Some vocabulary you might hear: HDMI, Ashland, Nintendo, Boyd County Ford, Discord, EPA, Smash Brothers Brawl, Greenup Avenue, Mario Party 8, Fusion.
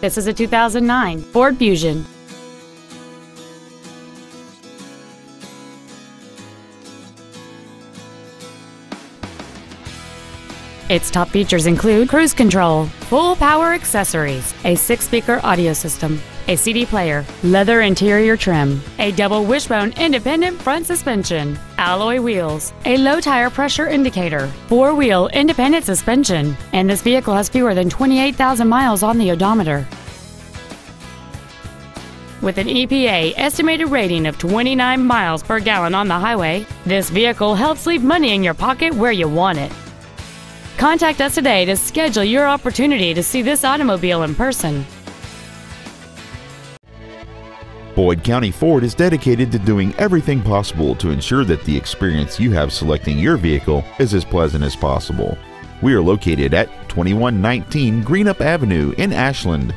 This is a 2009 Ford Fusion. Its top features include cruise control, full power accessories, a 6-speaker audio system, a CD player, leather interior trim, a double wishbone independent front suspension, alloy wheels, a low tire pressure indicator, 4-wheel independent suspension, and this vehicle has fewer than 28,000 miles on the odometer. With an EPA estimated rating of 29 miles per gallon on the highway, this vehicle helps leave money in your pocket where you want it. Contact us today to schedule your opportunity to see this automobile in person. Boyd County Ford is dedicated to doing everything possible to ensure that the experience you have selecting your vehicle is as pleasant as possible. We are located at 2119 Greenup Avenue in Ashland.